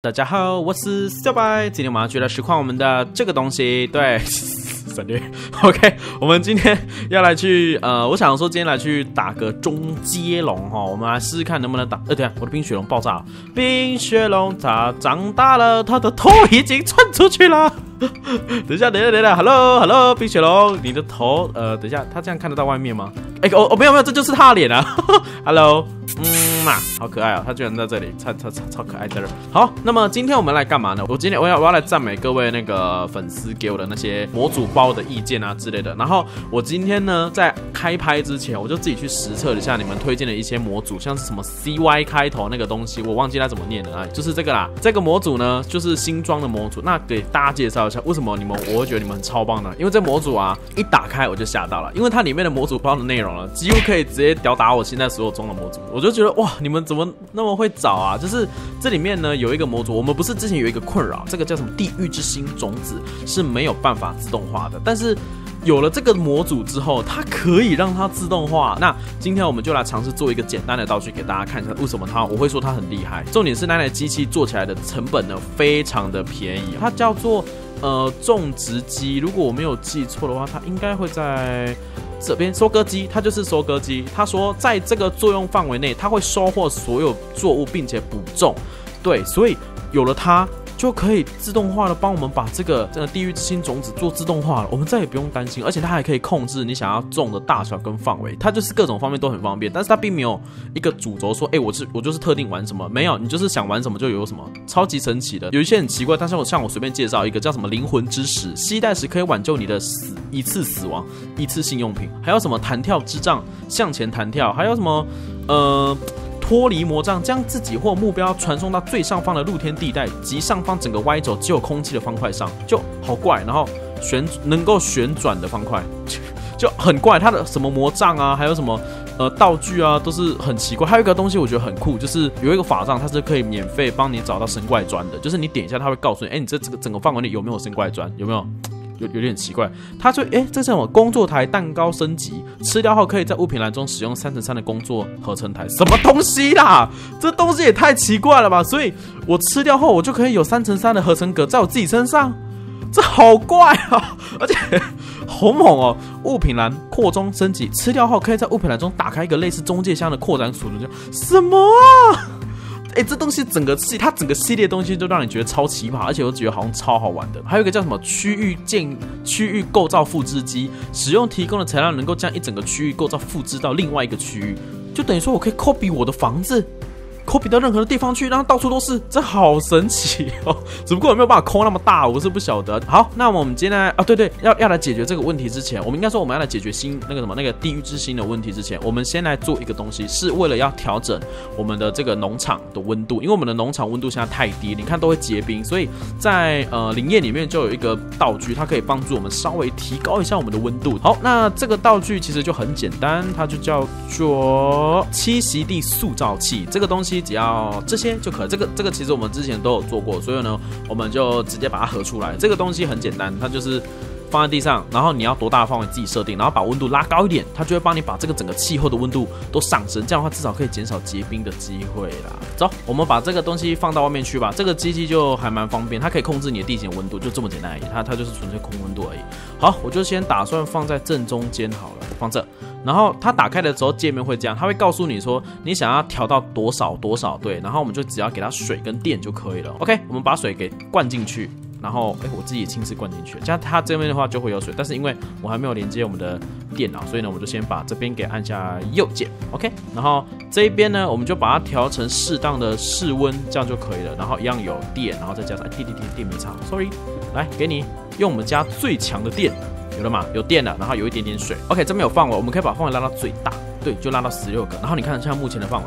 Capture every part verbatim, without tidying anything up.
大家好，我是小白，今天我们要去来实况我们的这个东西，对，省略 ，OK， 我们今天要来去，呃，我想说今天来去打个中阶龙哈，我们来试试看能不能打，呃，对啊，我的冰雪龙爆炸了，冰雪龙它长大了，它的头已经窜出去了，等一下，等一下，等一下 ，Hello Hello， 冰雪龙，你的头，呃，等一下，它这样看得到外面吗？哎、欸，哦哦，没有没有，这就是它的脸啊 ，Hello。嗯嘛、啊，好可爱啊、喔！他居然在这里，超超超超可爱的人。好，那么今天我们来干嘛呢？我今天我要我要来赞美各位那个粉丝给我的那些模组包的意见啊之类的。然后我今天呢，在开拍之前，我就自己去实测了一下你们推荐的一些模组，像是什么 C Y 开头那个东西，我忘记它怎么念了啊，就是这个啦。这个模组呢，就是新装的模组。那给大家介绍一下，为什么你们我会觉得你们很超棒呢？因为这模组啊，一打开我就吓到了，因为它里面的模组包的内容呢，几乎可以直接吊打我现在所有中的模组，我就。就觉得哇，你们怎么那么会找啊？就是这里面呢有一个模组，我们不是之前有一个困扰，这个叫什么地狱之心种子是没有办法自动化的，但是有了这个模组之后，它可以让它自动化。那今天我们就来尝试做一个简单的道具给大家看一下，为什么它我会说它很厉害。重点是那台机器做起来的成本呢非常的便宜，它叫做呃种植机，如果我没有记错的话，它应该会在。这边收割机，它就是收割机。他说，在这个作用范围内，它会收获所有作物，并且补种。对，所以有了它，就可以自动化的帮我们把这个这个地狱之心种子做自动化了，我们再也不用担心。而且它还可以控制你想要种的大小跟范围，它就是各种方面都很方便。但是它并没有一个主轴说，哎、欸，我是我就是特定玩什么，没有，你就是想玩什么就有什么，超级神奇的。有一些很奇怪，但是我像我随便介绍一个叫什么灵魂之石，携带时可以挽救你的死。一次死亡，一次性用品，还有什么弹跳之杖，向前弹跳，还有什么呃脱离魔杖，将自己或目标传送到最上方的露天地带及上方整个Y轴只有空气的方块上，就好怪。然后旋能够旋转的方块就很怪，它的什么魔杖啊，还有什么呃道具啊，都是很奇怪。还有一个东西我觉得很酷，就是有一个法杖，它是可以免费帮你找到神怪砖的，就是你点一下，它会告诉你，哎、欸，你这这个整个范围内有没有神怪砖，有没有？有有点奇怪，他说：“哎、欸，这是什么工作台蛋糕升级？吃掉后可以在物品栏中使用三乘三的工作合成台，什么东西啦？这东西也太奇怪了吧！所以我吃掉后，我就可以有三乘三的合成格在我自己身上，这好怪啊！而且好猛哦！物品栏扩充升级，吃掉后可以在物品栏中打开一个类似中介箱的扩展储存箱，什么啊？”哎、欸，这东西整个系，它整个系列东西都让你觉得超奇葩，而且我觉得好像超好玩的。还有一个叫什么区域建区域构造复制机，使用提供的材料能够将一整个区域构造复制到另外一个区域，就等于说我可以 copy 我的房子 ，copy 到任何的地方去，让它到处都是，这好神奇哦！只不过有没有办法抠那么大，我是不晓得。好，那我们今天啊，对对，要要来解决这个问题之前，我们应该说我们要来解决新那个什么那个地狱之心的问题之前，我们先来做一个东西，是为了要调整我们的这个农场的温度，因为我们的农场温度现在太低，你看都会结冰，所以在呃林业里面就有一个道具，它可以帮助我们稍微提高一下我们的温度。好，那这个道具其实就很简单，它就叫做栖息地塑造器，这个东西只要这些就可以。这个这个其实我们之前都有做过，所以呢。我们就直接把它合出来。这个东西很简单，它就是放在地上，然后你要多大的范围自己设定，然后把温度拉高一点，它就会帮你把这个整个气候的温度都上升。这样的话，至少可以减少结冰的机会啦。走，我们把这个东西放到外面去吧。这个机器就还蛮方便，它可以控制你的地形温度，就这么简单而已。它它就是纯粹控温度而已。好，我就先打算放在正中间好了，放这。然后它打开的时候界面会这样，它会告诉你说你想要调到多少多少，对，然后我们就只要给它水跟电就可以了。OK， 我们把水给灌进去，然后哎，我自己也亲自灌进去了，这样它这边的话就会有水，但是因为我还没有连接我们的电脑，所以呢，我们就先把这边给按下右键 ，OK， 然后这一边呢，我们就把它调成适当的室温，这样就可以了。然后一样有电，然后再加上哎，电电电电没差 ，sorry， 来给你用我们家最强的电。有了嘛？有电了，然后有一点点水。OK， 这边有范围，我们可以把范围拉到最大，对，就拉到十六个。然后你看，像目前的范围，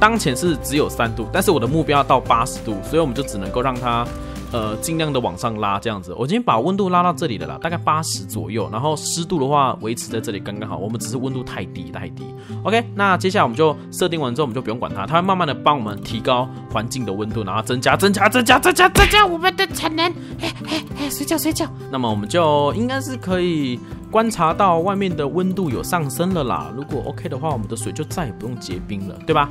当前是只有三度，但是我的目标要到八十度，所以我们就只能够让它，呃，尽量的往上拉这样子。我今天把温度拉到这里了啦，大概八十左右。然后湿度的话，维持在这里刚刚好。我们只是温度太低太低。OK， 那接下来我们就设定完之后，我们就不用管它，它会慢慢的帮我们提高环境的温度，然后增加增加增加增加增加我们的产能。嘿嘿嘿，睡觉睡觉。那么我们就应该是可以观察到外面的温度有上升了啦。如果 OK 的话，我们的水就再也不用结冰了，对吧？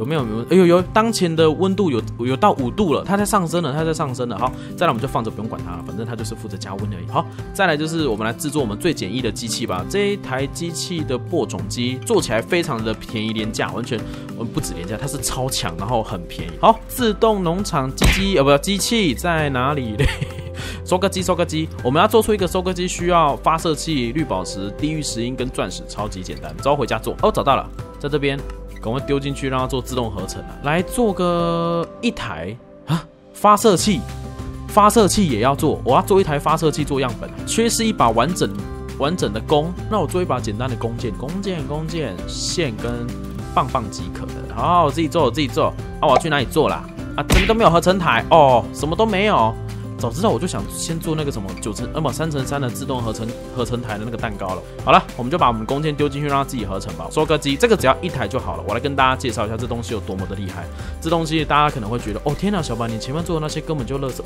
有没有？哎呦呦，当前的温度有有到五度了，它在上升了，它在上升了。好，再来我们就放着不用管它了，反正它就是负责加温而已。好，再来就是我们来制作我们最简易的机器吧。这一台机器的播种机做起来非常的便宜廉价，完全我们不止廉价，它是超强，然后很便宜。好，自动农场机机呃不机器在哪里嘞？收割机，收割机，我们要做出一个收割机，需要发射器、绿宝石、地狱石英跟钻石，超级简单，之后回家做。哦，找到了，在这边，赶快丢进去，让它做自动合成啊！来做个一台啊，发射器，发射器也要做，我要做一台发射器做样本，缺失一把完整完整的弓，那我做一把简单的弓箭，弓箭，弓箭，线跟棒棒即可的。好，我自己做，我自己做。啊，我要去哪里做啦？啊，这边都没有合成台哦，什么都没有。 早知道我就想先做那个什么九乘呃不三乘三的自动合成合成台的那个蛋糕了。好了，我们就把我们弓箭丢进去，让它自己合成吧。收割机这个只要一台就好了。我来跟大家介绍一下这东西有多么的厉害。这东西大家可能会觉得，哦天哪，小白你前面做的那些根本就垃圾，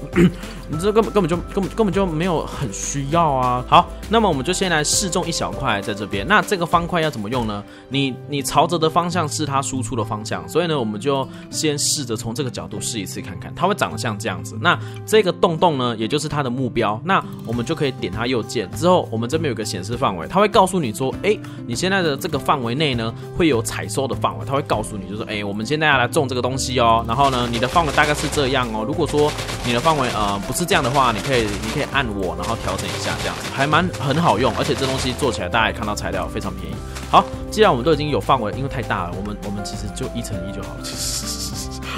你这根本根本就根本根本就没有很需要啊。好，那么我们就先来试种一小块在这边。那这个方块要怎么用呢？你你朝着的方向是它输出的方向，所以呢，我们就先试着从这个角度试一次看看，它会长得像这样子。那这个洞洞。 洞呢，也就是它的目标，那我们就可以点它右键之后，我们这边有个显示范围，它会告诉你说，哎、欸，你现在的这个范围内呢，会有采收的范围，它会告诉你，就是，哎、欸，我们现在要来种这个东西哦，然后呢，你的范围大概是这样哦，如果说你的范围呃不是这样的话，你可以你可以按我，然后调整一下这样子，还蛮很好用，而且这东西做起来大家也看到材料非常便宜。好，既然我们都已经有范围，因为太大了，我们我们其实就一乘一就好了。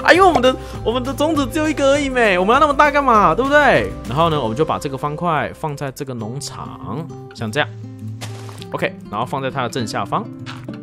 啊，因为我们的我们的种子只有一个而已没，我们要那么大干嘛，对不对？然后呢，我们就把这个方块放在这个农场，像这样 ，OK， 然后放在它的正下方。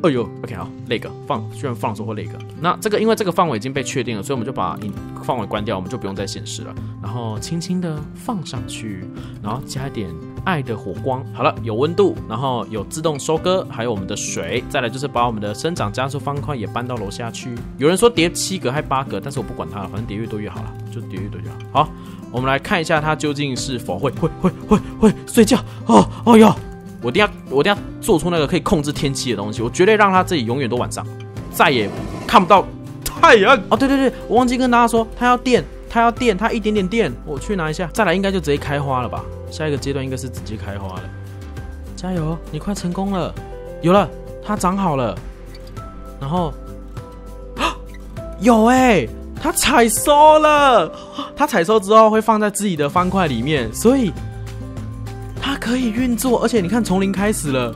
哎呦 ，OK， 好，那个放，居然放说会那个。那这个因为这个范围已经被确定了，所以我们就把范围关掉，我们就不用再显示了。然后轻轻的放上去，然后加一点爱的火光。好了，有温度，然后有自动收割，还有我们的水。再来就是把我们的生长加速方块也搬到楼下去。有人说叠七格还八格，但是我不管它了，反正叠越多越好了，就叠越多越好。好，我们来看一下它究竟是否会会会会会睡觉。哦哦哟！ 我一定要，我一定要做出那个可以控制天气的东西。我绝对让他自己永远都晚上，再也看不到太阳。哦，对对对，我忘记跟大家说，他要电，他要电，他一点点电。我去拿一下，再来应该就直接开花了吧？下一个阶段应该是直接开花了。加油，你快成功了！有了，它长好了。然后，啊、有哎、欸，它采收了。它采收之后会放在自己的方块里面，所以。 它可以运作，而且你看从零开始了，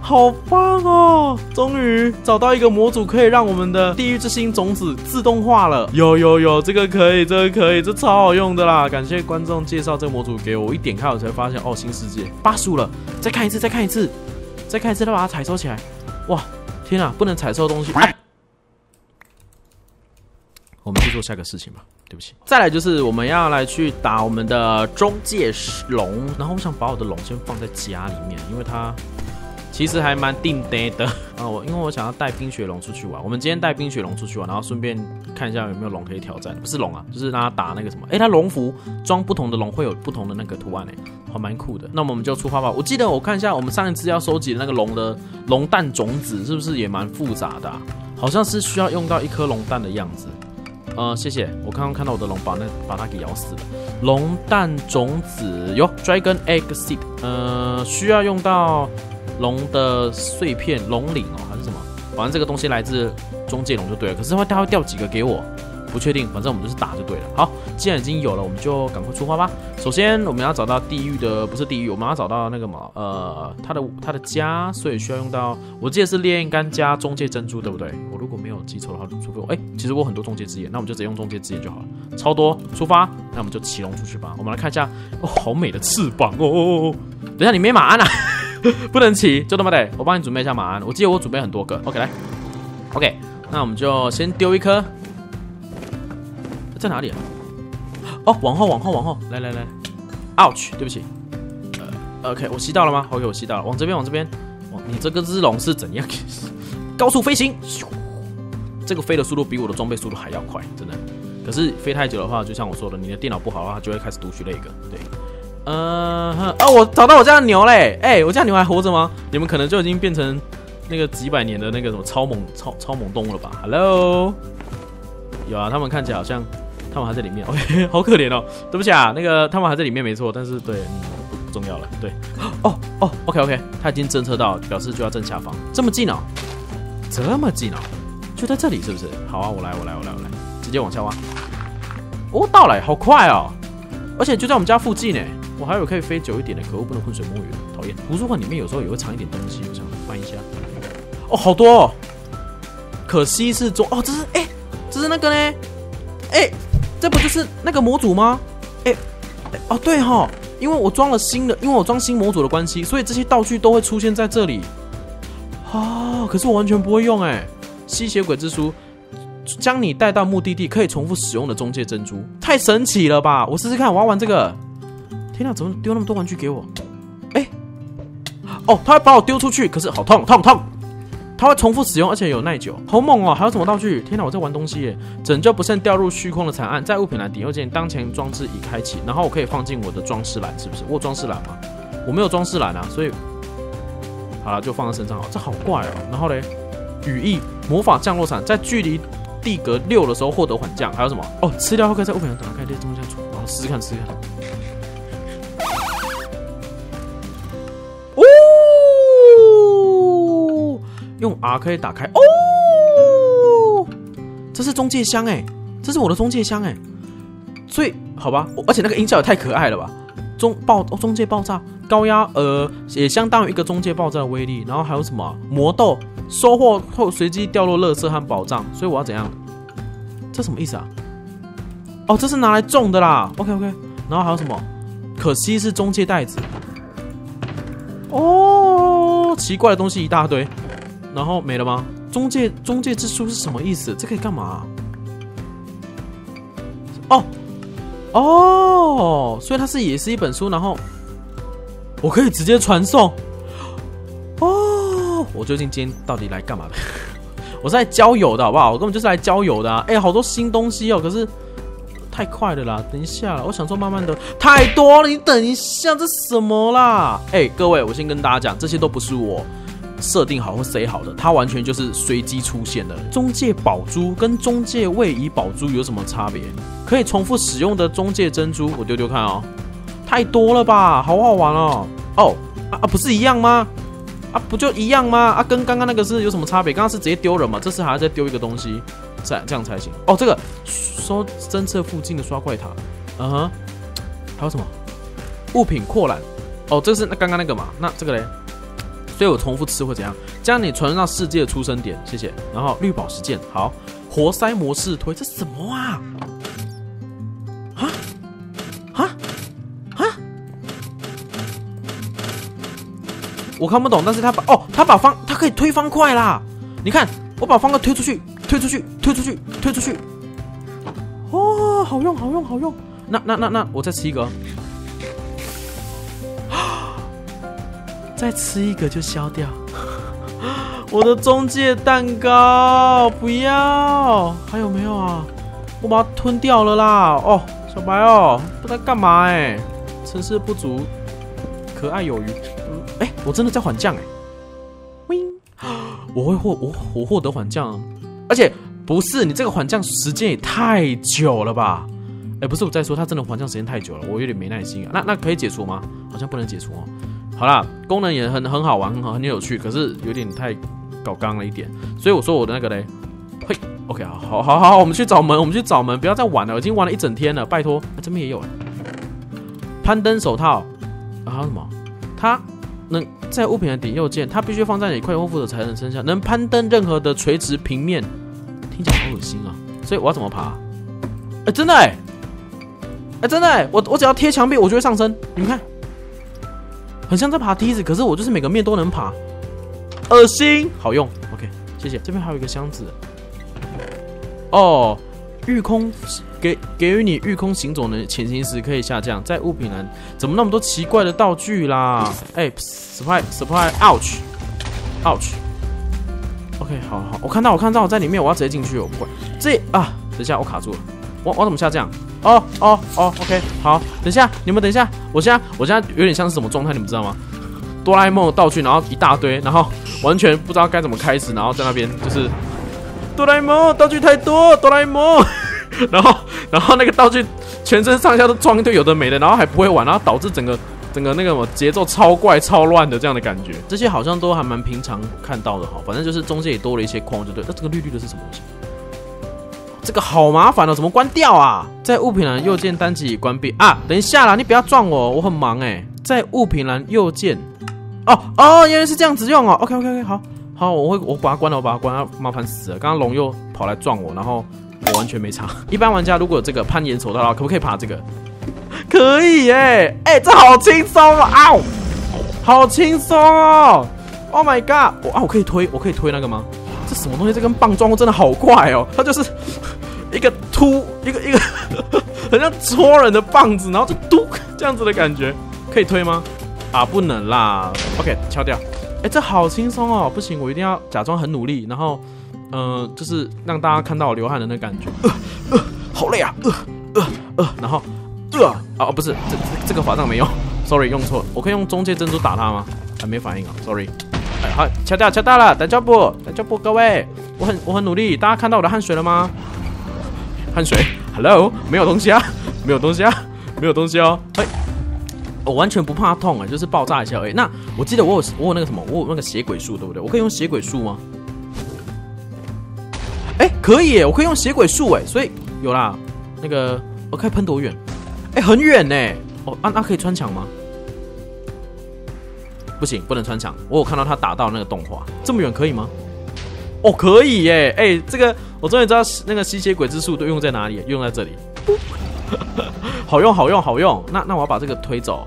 好棒哦！终于找到一个模组，可以让我们的地狱之心种子自动化了。有有有，这个可以，这个可以，这超好用的啦！感谢观众介绍这个模组给我，我一点开我才发现，哦，新世界八十五了，再看一次，再看一次，再看一次，再把它采收起来。哇，天啊，不能采收的东西。啊 我们去做下个事情吧，对不起。再来就是我们要来去打我们的中介龙，然后我想把我的龙先放在家里面，因为它其实还蛮定呆的啊。我因为我想要带冰雪龙出去玩，我们今天带冰雪龙出去玩，然后顺便看一下有没有龙可以挑战，不是龙啊，就是让它打那个什么，哎，它龙服装不同的龙会有不同的那个图案哎、欸。 还蛮酷的，那我们就出发吧。我记得我看一下，我们上一次要收集的那个龙的龙蛋种子，是不是也蛮复杂的、啊？好像是需要用到一颗龙蛋的样子。呃，谢谢。我刚刚看到我的龙把那把它给咬死了。龙蛋种子哟 ，Dragon Egg Seed。呃，需要用到龙的碎片、龙鳞哦，还是什么？反正这个东西来自中介龙就对了。可是会它会掉几个给我？ 不确定，反正我们就是打就对了。好，既然已经有了，我们就赶快出发吧。首先，我们要找到地狱的，不是地狱，我们要找到那个嘛，呃，他的他的家，所以需要用到，我记得是烈焰干加中介珍珠，对不对？我如果没有记错的话，除非我哎、欸，其实我很多中介之眼，那我们就直接用中介之眼就好了，超多。出发，那我们就骑龙出去吧。我们来看一下，哦，好美的翅膀哦哦哦！等一下，你没马鞍啊？不能骑，就他妈的，我帮你准备一下马鞍。我记得我准备很多个。OK， 来 ，OK， 那我们就先丢一颗。 在哪里啊？哦，往后，往后，往后，来来来 ，ouch， 对不起。呃 ，OK， 我吸到了吗 ？OK， 我吸到了，往这边，往这边，往你这个只龙是怎样？高速飞行，这个飞的速度比我的装备速度还要快，真的。可是飞太久的话，就像我说的，你的电脑不好的话，它就会开始读取那个。对，呃，哦，我找到我家的牛嘞！哎、欸，我家牛还活着吗？你们可能就已经变成那个几百年的那个什么超猛超超猛动物了吧 ？Hello， 有啊，他们看起来好像他们还在里面，OK， 好可怜哦。对不起啊，那个他们还在里面没错，但是对、嗯、不重要了。对，哦哦 ，OK OK， 他已经侦测到，表示就要正下方，这么近哦，这么近哦，就在这里是不是？好啊，我来我来我来我来，直接往下挖。哦，到了，好快哦，而且就在我们家附近呢。我还有可以飞久一点的，可恶，不能浑水摸鱼，讨厌。图书馆里面有时候也会藏一点东西，我想翻一下。哦，好多哦，可惜是中哦，这是哎、欸，这是那个呢，哎、欸，这不就是那个模组吗？哎、欸欸，哦对哈、哦，因为我装了新的，因为我装新模组的关系，所以这些道具都会出现在这里。啊、哦，可是我完全不会用哎。吸血鬼之书将你带到目的地，可以重复使用的中介珍珠，太神奇了吧！我试试看，我要玩这个。天哪，怎么丢那么多玩具给我？哎、欸，哦，他会把我丢出去，可是好痛痛痛！他会重复使用，而且有耐久，好猛哦！还有什么道具？天哪，我在玩东西耶！拯救不慎掉入虚空的惨案，在物品栏点右键，当前装置已开启，然后我可以放进我的装饰栏，是不是？我有装饰栏吗？我没有装饰栏啊，所以好了，就放在身上好。这好怪哦。然后嘞，羽翼魔法降落伞，在距离地格六的时候获得缓降。还有什么？哦，吃掉后可以在物品栏打开，对，这么下出，然后试试看，试试看。用 R 可以打开哦，这是中介箱哎、欸，这是我的中介箱哎、欸，所以好吧，而且那个音效也太可爱了吧！中爆、哦、中介爆炸高压呃也相当于一个中介爆炸的威力，然后还有什么、啊、魔豆收获后随机掉落垃圾和宝藏，所以我要怎样？这什么意思啊？哦，这是拿来种的啦。OK OK， 然后还有什么？可惜是中介袋子。哦，奇怪的东西一大堆。然后没了吗？中介中介之书是什么意思？这可以干嘛、啊？哦哦，所以它是也是一本书，然后我可以直接传送。哦，我究竟今天到底来干嘛的？我是来交友的好不好？我根本就是来交友的、啊。哎，好多新东西哦，可是太快了啦！等一下啦，我想说慢慢的，太多了。你等一下，这什么啦？哎，各位，我先跟大家讲，这些都不是我。设定好或塞好的，它完全就是随机出现的。中介宝珠跟中介位移宝珠有什么差别？可以重复使用的中介珍珠，我丢丢看哦。太多了吧，好好玩哦。哦啊啊，不是一样吗？啊，不就一样吗？啊，跟刚刚那个是有什么差别？刚刚是直接丢人嘛，这次还要再丢一个东西，这这样才行。哦，这个收侦测附近的刷怪塔，嗯哼，还有什么物品扩展？哦，这是那刚刚那个嘛，那这个嘞？所以我重复吃会怎样？将你传送到世界的出生点，谢谢。然后绿宝石剑，好，活塞模式推，这什么啊？啊啊啊！我看不懂，但是他把哦，他把方，他可以推方块啦。你看，我把方块推出去，推出去，推出去，推出去。哦，好用，好用，好用。那那那那，我再吃一个。再吃一个就消掉，我的中介蛋糕不要，还有没有啊？我把它吞掉了啦！哦，小白哦，不知道干嘛哎、欸，成事不足，可爱有余。哎、欸，我真的在缓降哎、欸，我会获我我获得缓降，而且不是你这个缓降时间也太久了吧？哎、欸，不是我在说，它真的缓降时间太久了，我有点没耐心啊。那那可以解除吗？好像不能解除哦。好啦，功能也很很好玩，很好，很有趣，可是有点太搞刚了一点，所以我说我的那个嘞，嘿 ，OK， 好，好，好，好，我们去找门，我们去找门，不要再玩了，已经玩了一整天了，拜托、啊，这边也有、欸，攀登手套，啊，还有什么？它能在物品的点右键，它必须放在你快恢复的才能生效，能攀登任何的垂直平面，听起来好恶心啊，所以我要怎么爬、啊？哎、欸，真的哎、欸，哎、欸，真的哎、欸，我我只要贴墙壁，我就会上升，你们看。很像在爬梯子，可是我就是每个面都能爬，恶心，好用 ，OK， 谢谢。这边还有一个箱子，哦，御空给给予你御空行走的潜行时可以下降，在物品栏怎么那么多奇怪的道具啦？哎、欸、，surprise surprise，ouch，ouch，OK，、okay, 好好，我看到我看到我在里面，我要直接进去，我不管，这啊，等一下我卡住了，我我怎么下降？哦哦哦 ，OK， 好，等一下，你们等一下，我现在我现在有点像是什么状态，你们知道吗？哆啦 A 梦的道具，然后一大堆，然后完全不知道该怎么开始，然后在那边就是哆啦 A 梦道具太多，哆啦 A 梦，然后然后那个道具全身上下都装一堆有的没的，然后还不会玩，然后导致整个整个那个什么节奏超怪超乱的这样的感觉。这些好像都还蛮平常看到的哈，反正就是中间也多了一些框就对。那、啊、这个绿绿的是什么东西？这个好麻烦哦，怎么关掉啊？在物品栏右键单击关闭啊！等一下啦，你不要撞我，我很忙哎、欸。在物品栏右键，哦哦，原来是这样子用哦。OK OK OK， 好，好，我会我把它关了，我把它关了，麻烦死了。刚刚龙又跑来撞我，然后我完全没查。一般玩家如果有这个攀岩手套的话，可不可以爬这个？可以哎、欸，哎、欸，这好轻松哦，啊、哦好轻松哦 ！Oh my god， 我啊，我可以推，我可以推那个吗？这什么东西？这跟棒状物真的好怪哦，它就是。一个突，一个一个很像戳人的棒子，然后就嘟这样子的感觉，可以推吗？啊，不能啦。OK， 敲掉。哎、欸，这好轻松哦！不行，我一定要假装很努力，然后，嗯、呃，就是让大家看到我流汗的那感觉。呃呃，好累啊！呃呃呃，然后，呃啊不是，这这个法杖没用 ，sorry， 用错了。我可以用中介珍珠打他吗？还没反应啊 ，sorry。哎，好，敲掉，敲掉了，打脚步，打脚步，各位，我很我很努力，大家看到我的汗水了吗？汗水 ，Hello， 没有东西啊，没有东西啊，没有东西哦。哎、欸，我完全不怕痛啊、欸，就是爆炸一下而已。那我记得我有我有那个什么，我有那个血鬼术，对不对？我可以用血鬼术吗？哎、欸，可以、欸，我可以用血鬼术哎、欸，所以有啦。那个我可以喷多远？哎、欸，很远哎、欸。哦，啊，那、啊、可以穿墙吗？不行，不能穿墙。我有看到他打到那个动画，这么远可以吗？哦，可以耶！哎、欸，这个我终于知道那个吸血鬼之术都用在哪里，用在这里，好用，好用，好用。那那我要把这个推走。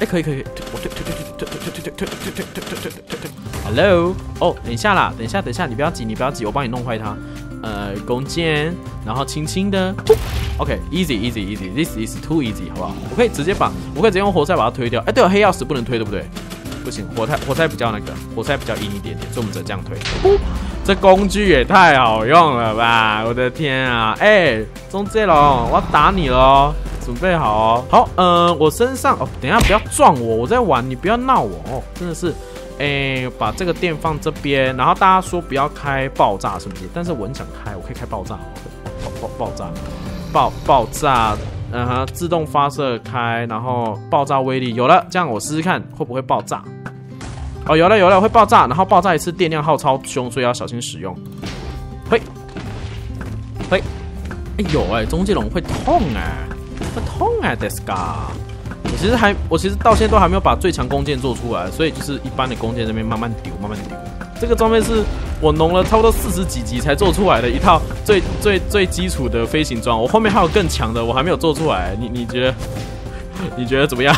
哎、欸，可以，可以，我推推推推推推推推推推推推推推。Hello， 哦，等一下啦，等一下，等一下，你不要急，你不要急，我帮你弄坏它。呃，弓箭，然后轻轻的。OK，easy，easy，easy，this is too easy， 好不好？我可以直接把，我可以直接用活塞把它推掉。哎、欸，对了，黑曜石不能推，对不对？不行，火柴火柴比较那个，火柴比较硬一点点，所以我们只能这样推。这工具也太好用了吧！我的天啊，哎、欸，中介龙，我要打你喽，准备好哦。好，嗯、呃，我身上哦，等一下不要撞我，我在玩，你不要闹我哦，真的是。哎、欸，把这个电放这边，然后大家说不要开爆炸，是不是？但是我很想开，我可以开爆炸，爆爆爆炸，爆爆炸。嗯哼，自动发射开，然后爆炸威力有了，这样我试试看会不会爆炸。哦，有了有了，会爆炸，然后爆炸一次电量耗超凶，所以要小心使用。嘿，嘿，哎呦哎，中介龙会痛哎，会痛哎 ，Deska。我其实还，我其实到现在都还没有把最强弓箭做出来，所以就是一般的弓箭这边慢慢丢，慢慢丢。这个装备是我弄了差不多四十几集才做出来的一套最最最基础的飞行装，我后面还有更强的，我还没有做出来。你你觉得你觉得怎么样？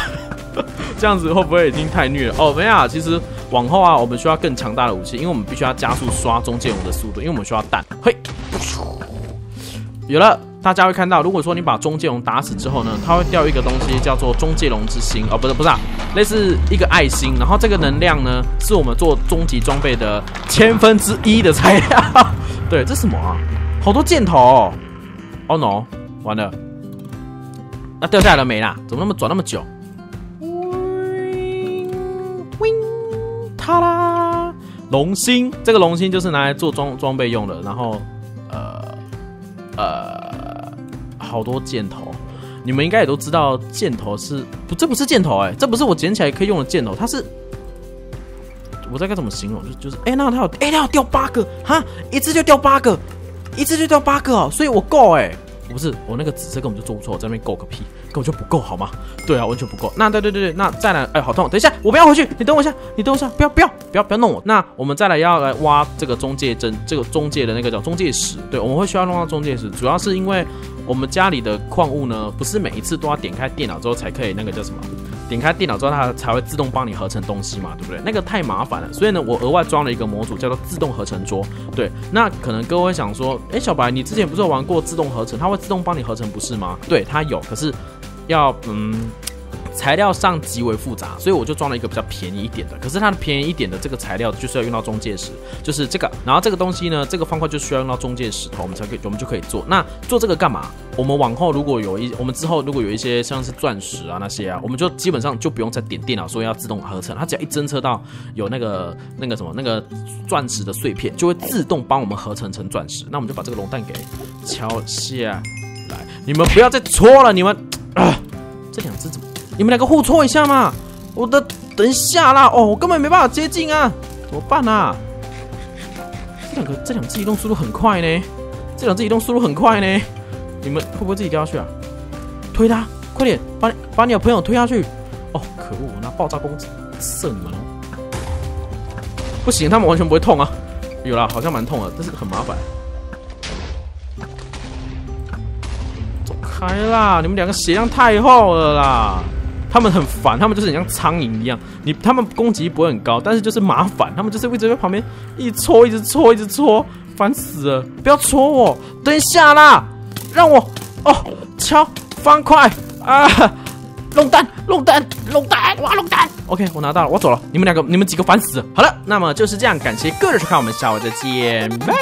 这样子会不会已经太虐了？哦，没有啊，其实往后啊，我们需要更强大的武器，因为我们必须要加速刷中介龙的速度，因为我们需要弹。嘿，有了，大家会看到，如果说你把中介龙打死之后呢，它会掉一个东西叫做中介龙之心，哦，不是不是啊。类似一个爱心，然后这个能量呢，是我们做终极装备的千分之一的材料。对，这是什么啊？好多箭头哦！哦、oh、no， 完了，那、啊、掉下来了没啦？怎么那么转那么久？它啦，龙心，这个龙心就是拿来做装装备用的，然后呃呃，好多箭头。你们应该也都知道，箭头是不？这不是箭头哎、欸，这不是我捡起来可以用的箭头，它是我在该怎么形容？就就是哎、欸，那它有哎、欸，它有掉八个哈，一次就掉八个，一次就掉八个哦，所以我够哎、欸，不是我那个紫色根本就做不出来，我在那边够个屁，根本就不够好吗？对啊，完全不够。那对对对对，那再来哎、欸，好痛！等一下，我不要回去，你等我一下，你等我一下，不要不要不要不要弄我。那我们再来要来挖这个中介针，这个中介的那个叫中介石，对，我们会需要弄到中介石，主要是因为。我们家里的矿物呢，不是每一次都要点开电脑之后才可以那个叫什么？点开电脑之后它才会自动帮你合成东西嘛，对不对？那个太麻烦了，所以呢，我额外装了一个模组叫做自动合成桌。对，那可能各位想说，哎，小白，你之前不是有玩过自动合成？它会自动帮你合成不是吗？对，它有，可是要嗯，材料上极为复杂，所以我就装了一个比较便宜一点的。可是它的便宜一点的这个材料就是要用到中介石，就是这个。然后这个东西呢，这个方块就需要用到中介石头，我们才可以，我们就可以做。那做这个干嘛？我们往后如果有一，我们之后如果有一些像是钻石啊那些啊，我们就基本上就不用再点电脑说要自动合成，它只要一侦测到有那个那个什么那个钻石的碎片，就会自动帮我们合成成钻石。那我们就把这个龙蛋给敲下来，你们不要再戳了，你们。啊、这两只怎么？你们两个互戳一下嘛！我的，等一下啦！哦，我根本没办法接近啊，怎么办啊？这两个，这两只移动速度很快呢，这两只移动速度很快呢。你们会不会自己掉下去啊？推它，快点，把把你的朋友推下去！哦，可恶，我拿爆炸弓射你们了！不行，他们完全不会痛啊！有啦，好像蛮痛的，但是很麻烦。来啦！你们两个血量太厚了啦！他们很烦，他们就是很像苍蝇一样。你他们攻击不会很高，但是就是麻烦，他们就是一直在旁边一直戳、一直戳、一直戳，烦死了！不要戳我，等一下啦，让我哦敲方块啊，弄蛋、弄蛋、弄蛋，哇，弄蛋 ！OK， 我拿到了，我走了。你们两个，你们几个烦死了。好了，那么就是这样，感谢各位收看，我们下回再见，拜。